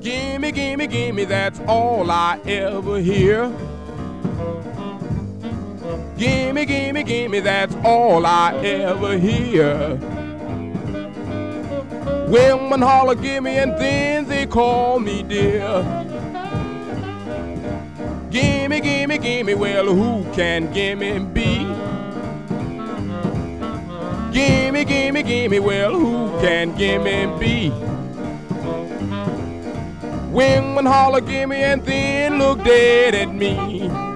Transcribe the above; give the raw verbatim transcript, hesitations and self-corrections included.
Gimme, gimme, gimme, that's all I ever hear. Gimme, gimme, gimme, that's all I ever hear. Women holler, gimme, and then they call me dear. Gimme, gimme, gimme, well, who can gimme be? Gimme, gimme, gimme, well, who can gimme be? Women holler, gimme, and then look dead at me.